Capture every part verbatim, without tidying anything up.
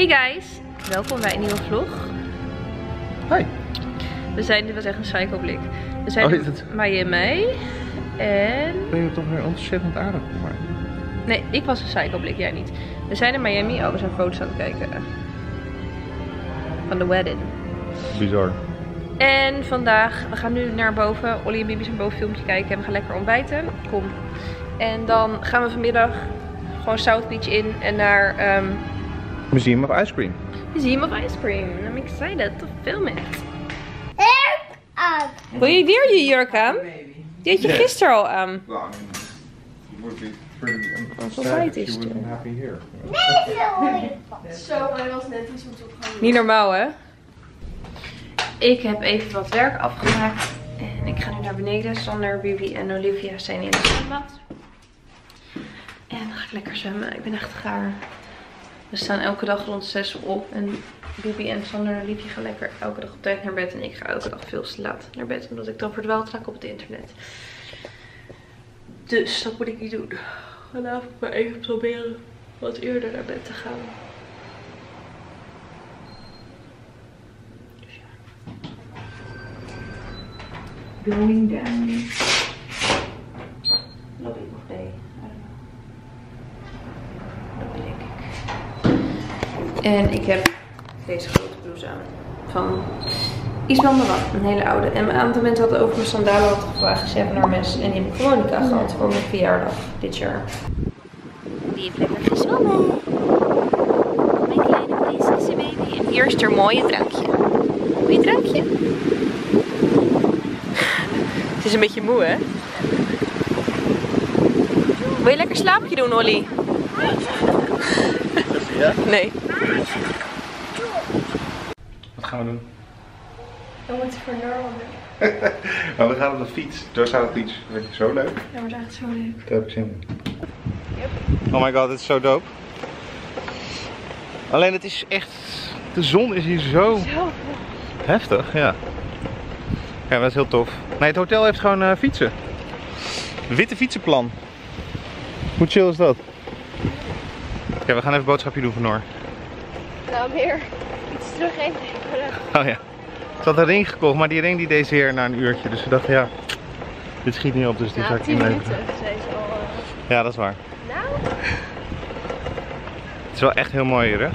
Hey guys, welkom bij een nieuwe vlog. Hoi. We zijn, dit was echt een psycho blik. We zijn oh, in het... Miami en... Ben je toch weer ontzettend aardig voor mij? Nee, ik was een psycho blik, jij niet. We zijn in Miami, oh we zijn foto's aan het kijken. Van de wedding. Bizar. En vandaag, we gaan nu naar boven. Ollie en Bibi zijn boven een filmpje kijken en we gaan lekker ontbijten. Kom. En dan gaan we vanmiddag gewoon South Beach in en naar... Um... Museum of Ice Cream. Museum of Ice Cream. I'm excited to film it. Wil je weer je jurk aan? Die had je gisteren al aan. Wat feit is het? Zo, hij was net iets moeten opgaan. Niet normaal, hè? Ik heb even wat werk afgemaakt. En ik ga nu naar beneden. Sander, Bibi en Olivia zijn in de zwembad. En dan ga ik lekker zwemmen. Ik ben echt gaar. We staan elke dag rond zes op. En Bibi en Sander en Olivia gaan lekker elke dag op tijd naar bed. En ik ga elke dag veel te laat naar bed. Omdat ik dan verdwaald raak op het internet. Dus dat moet ik niet doen. Vanavond maar even proberen wat eerder naar bed te gaan. Going down. Lobby of day. I don't know. Dat denk ik. En ik heb deze grote blouse aan. Van Ismael Marat. Een hele oude. En een aantal mensen hadden over mijn sandalen had gevraagd. Ze hebben naar mensen. En die heb ik Veronica ja. gehad voor mijn verjaardag dit jaar. Die heeft lekker gezwommen. Mijn kleine prinsessie baby. En hier is haar mooie drankje. Mooie drankje. Het is een beetje moe, hè? Wil je lekker slaapje doen, Ollie? Ja? Nee. Wat gaan we doen? We moeten voor Norwalk. Maar we gaan op de fiets. Daar staat op de fiets. Dat is zo leuk. Ja, maar dat is echt zo leuk. Daar heb ik zin in. Yep. Oh my god, dit is zo dope. Alleen het is echt... De zon is hier zo... Zo heftig, ja. Ja, dat is heel tof. Nee, het hotel heeft gewoon uh, fietsen. Witte fietsenplan. Hoe chill is dat? Oké, okay, we gaan even een boodschapje doen voor Noor. Nou, meer iets terug heen. Oh ja. Ze had een ring gekocht, maar die ring die deed ze weer na een uurtje. Dus we dachten, ja, dit schiet niet op, dus die nou, zak ik niet minuten, zei ze al. Uh... Ja, dat is waar. Nou. Het is wel echt heel mooi hier, hè?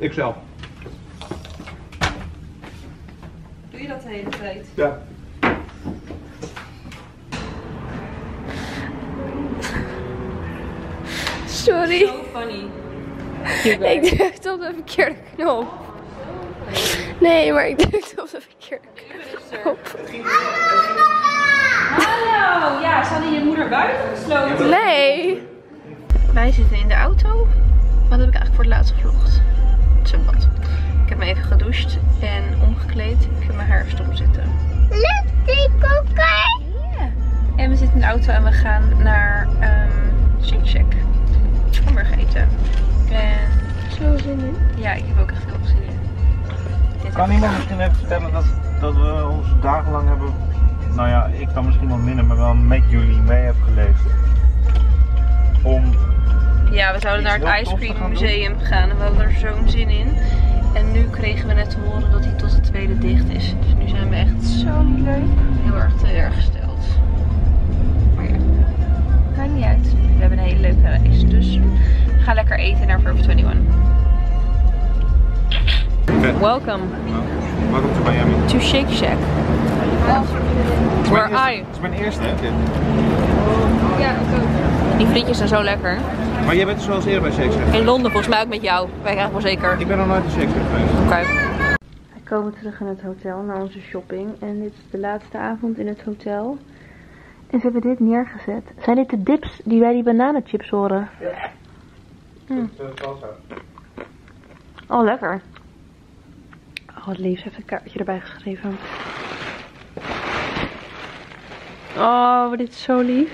Ikzelf. Doe je dat de hele tijd? Ja. Sorry. Zo funny. Ik drukte op de verkeerde knop. Nee, maar ik drukte op de verkeerde knop. Hallo! Ja, ze hadden je moeder buiten gesloten. Nee. Wij zitten in de auto. Wat heb ik eigenlijk voor het laatst gevlogd? Zo wat. Ik heb me even gedoucht en omgekleed. Ik heb mijn haar stom zitten. Leuk die koken! Ja. En we zitten in de auto en we gaan naar um, Shake Shack. Hamburger eten. En... Zo zin in? Ja, ik heb ook echt heel veel zin in. Kan iemand misschien even vertellen dat, dat we ons dagenlang hebben... Nou ja, ik kan misschien wel minder, maar wel met jullie mee hebben geleefd. Om... Ja, we zouden naar het Ice Cream Museum gaan en we hadden er zo'n zin in. En nu kregen we net te horen dat hij tot het tweede dicht is. Dus nu zijn we echt zo niet leuk. Heel erg teleurgesteld. Maar ja, maakt niet uit. We hebben een hele leuke reis. Dus we gaan lekker eten naar Forever twenty-one. Welkom. Welkom to Miami. To Shake Shack. Where I? Het is mijn eerste, hè? Ja, dat ook. Die frietjes zijn zo lekker. Maar jij bent dus wel eens eerder bij Shake Shack. In Londen volgens mij ook met jou. Wij krijgen wel zeker. Ik ben nog nooit in Shake Shack geweest. Oké. Okay. We komen terug in het hotel naar onze shopping. En dit is de laatste avond in het hotel. En ze hebben dit neergezet. Zijn dit de dips die bij die bananenchips horen? Ja. Mm. Oh, lekker. Oh, wat lief. Ze heeft een kaartje erbij geschreven. Oh, dit is zo lief.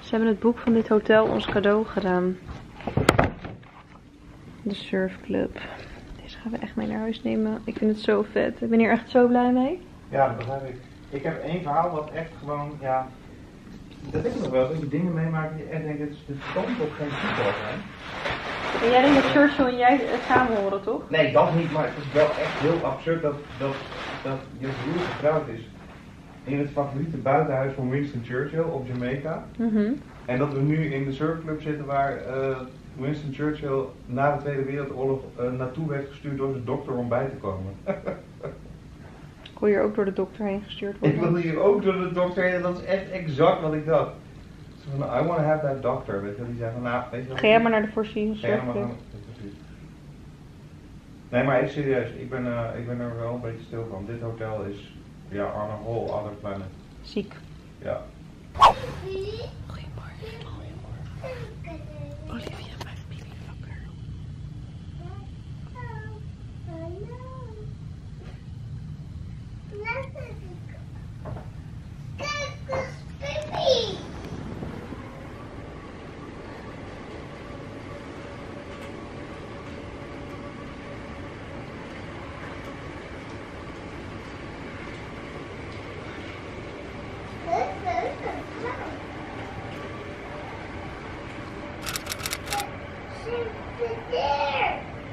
Ze hebben het boek van dit hotel ons cadeau gedaan. De surfclub. Deze gaan we echt mee naar huis nemen. Ik vind het zo vet. Ik ben hier echt zo blij mee. Ja, dat begrijp ik. Ik heb één verhaal wat echt gewoon, ja... Dat weet ik nog wel, dat je dingen meemaakt die echt denk ik, dit komt op geen voetbal zijn. En jij denkt dat Churchill en jij het samen horen, toch? Nee, dat niet, maar het is wel echt heel absurd dat, dat, dat je broer getrouwd is in het favoriete buitenhuis van Winston Churchill op Jamaica. Mm-hmm. En dat we nu in de surfclub zitten waar uh, Winston Churchill na de Tweede Wereldoorlog uh, naartoe werd gestuurd door zijn dokter om bij te komen. Ik wil hier ook door de dokter heen gestuurd worden. Ik wil hier ook door de dokter heen en dat is echt exact wat ik dacht. Ze van, I want to have that doctor. Weet je, die zei van, nou, weet je wat? Ga jij maar naar de voorziening. Ga jij maar naar de Nee, maar ik serieus, ik ben, uh, ik ben er wel een beetje stil van. Dit hotel is, ja, yeah, on a whole other planet. Ziek. Ja. Goedemorgen. Goedemorgen. Olivia, mijn baby wakker.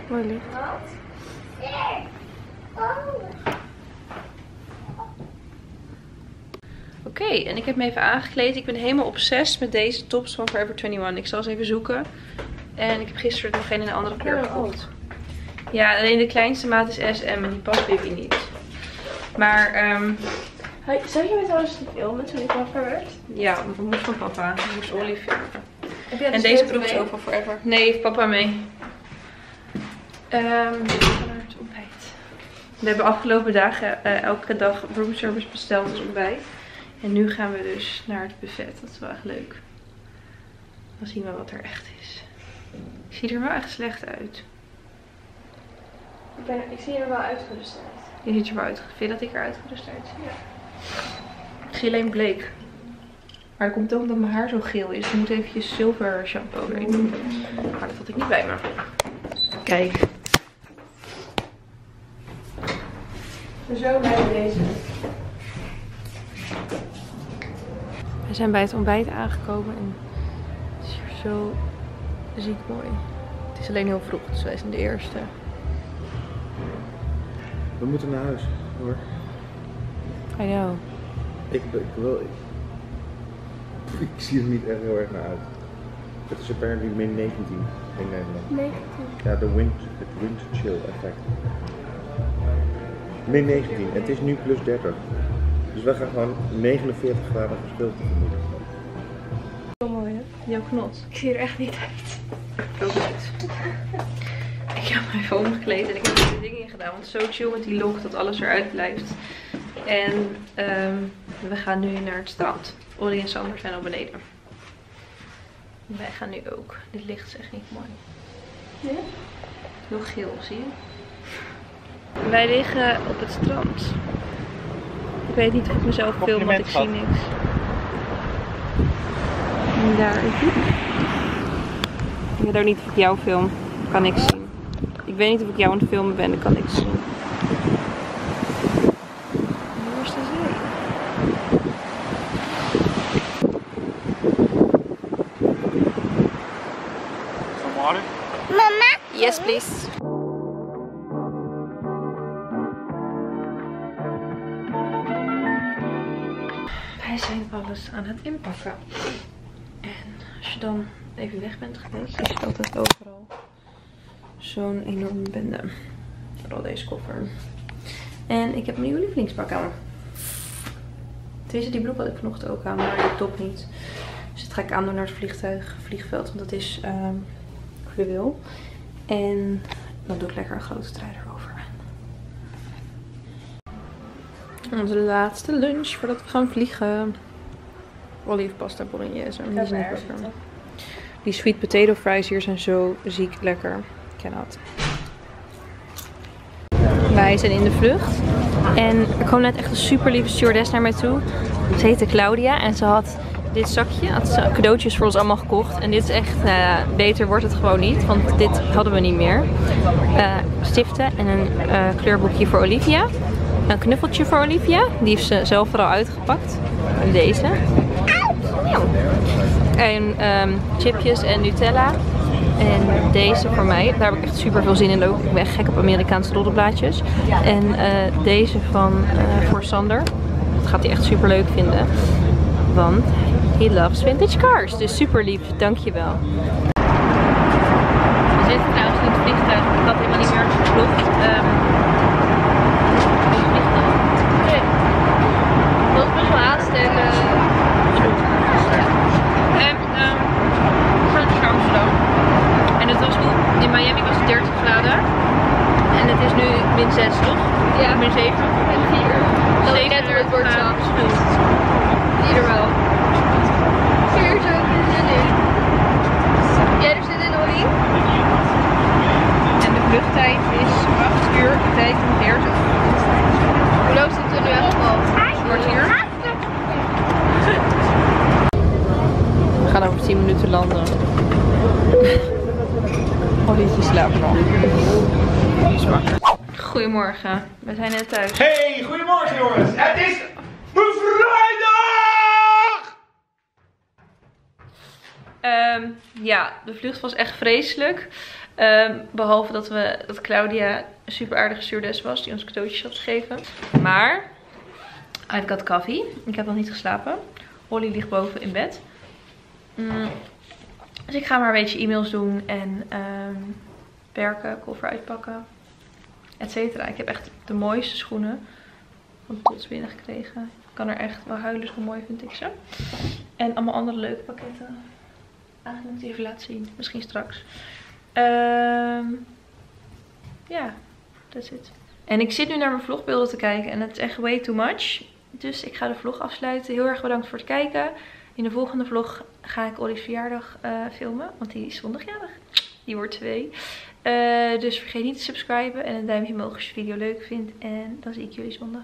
Mooi lief. Oké, okay, en ik heb me even aangekleed. Ik ben helemaal obsessed met deze tops van Forever eenentwintig. Ik zal ze even zoeken. En ik heb gisteren nog geen in een andere kleur gekocht. Ja, alleen de kleinste maat is S M en die past baby niet. Maar, um... Hi, zou je me trouwens niet veel met zo'n papa werd? Ja, we moest van papa. We moest Olivia. Heb jij en deze proef is ook van Forever. Nee, heeft papa mee. Ehm, um, het ontbijt. We hebben afgelopen dagen uh, elke dag roomservice besteld als ontbijt. En nu gaan we dus naar het buffet. Dat is wel echt leuk. Dan zien we wat er echt is. Ik zie er wel echt slecht uit. Ik, ben, ik zie er wel uitgerust uit. Je ziet er wel uitgerust. Vind je dat ik er uitgerust uitzie? Ja. Ik zie alleen bleek. Maar dat komt ook omdat mijn haar zo geel is. Ik moet eventjes zilver shampoo erin doen. Maar dat had ik niet bij me. Kijk. Zo blijven deze. We zijn bij het ontbijt aangekomen en het is hier zo ziek mooi. Het is alleen heel vroeg, dus wij zijn de eerste. We moeten naar huis, hoor. I know. Ik, ik wil... Ik, ik zie er niet echt heel erg naar uit. Het is apparently min negentien in Nederland. negentien? Ja, de wind, het wind chill effect. Min negentien, het is nu plus dertig. Dus we gaan gewoon negenenveertig graden verschil tegemoet. Zo mooi hè? Jouw knot. Ik zie er echt niet uit. Ik ook niet. Ik heb mij even omgekleed en ik heb deze dingen in gedaan. Want zo chill met die lok dat alles eruit blijft. En um, we gaan nu naar het strand. Ollie en Sander zijn al beneden. Wij gaan nu ook. Dit licht is echt niet mooi. Nee? Heel geel, zie je? Wij liggen op het strand. Ik weet niet of ik mezelf film, want ik zie niks. En daar is het. Ik weet ook niet of ik jou film. Ik kan niks zien. Ik weet niet of ik jou aan het filmen ben. Ik kan niks zien. Waar is de zee? Yes, please. Wij zijn alles aan het inpakken. En als je dan even weg bent geweest, is het altijd overal zo'n enorme bende. Vooral deze koffer. En ik heb mijn nieuwe lievelingspak aan. Deze die broek had ik vanochtend ook aan, maar die top niet. Dus dat ga ik aandoen naar het vliegtuig, vliegveld, want dat is uh, fluweel. En dan doe ik lekker een grote trui erover aan. Onze laatste lunch voordat we gaan vliegen. Ollie heeft pasta bolognese. Die is niet lekker. Die sweet potato fries hier zijn zo ziek lekker. Ik ken dat. Wij zijn in de vlucht. En er kwam net echt een super lieve stewardess naar mij toe. Ze heette Claudia en ze had... Dit zakje had ze cadeautjes voor ons allemaal gekocht. En dit is echt, uh, beter wordt het gewoon niet. Want dit hadden we niet meer. Uh, stiften en een uh, kleurboekje voor Olivia. Een knuffeltje voor Olivia. Die heeft ze zelf er al uitgepakt. Deze. En um, chipjes en Nutella. En deze voor mij. Daar heb ik echt super veel zin in ook. Ik ben echt gek op Amerikaanse roddelblaadjes. En uh, deze van uh, voor Sander. Dat gaat hij echt super leuk vinden. Want he loves vintage cars. Dus super lief. Dankjewel. We zitten trouwens in het vliegtuig. Ik had helemaal niet meer gevlogd. Um, nee. Dat was best wel haast en... Uh... In Miami was het dertig graden en het is nu min zes toch? Ja, min zeven. min vier. Dat is net door het wordt zo. Ieder wel. Vier zo, er zin in. Jij er zin in, Ollie? En de vluchttijd is acht uur vijfendertig. Hoe loopt het er nu echt al? Het wordt hier. We gaan over tien minuten landen. Olivia slaapt nog. Goedemorgen, we zijn net thuis. Hey, goedemorgen jongens. Het is bevrijdag! Um, ja, de vlucht was echt vreselijk. Um, behalve dat, we, dat Claudia een super aardige stewardess was die ons cadeautjes had gegeven. Maar, I've got coffee. Ik heb nog niet geslapen. Ollie ligt boven in bed. Mm. Dus ik ga maar een beetje e-mails doen en um, werken, koffer uitpakken, et cetera. Ik heb echt de mooiste schoenen van Tots binnengekregen. Ik kan er echt wel huilen, zo mooi vind ik ze. En allemaal andere leuke pakketten. Eigenlijk moet ik het even laten zien, misschien straks. Ja, um, yeah, that's it. En ik zit nu naar mijn vlogbeelden te kijken en het is echt way too much. Dus ik ga de vlog afsluiten. Heel erg bedankt voor het kijken. In de volgende vlog ga ik Ollie's verjaardag uh, filmen, want die is zondagjarig. Die wordt twee. Uh, dus vergeet niet te subscriben en een duimpje omhoog als je de video leuk vindt. En dan zie ik jullie zondag.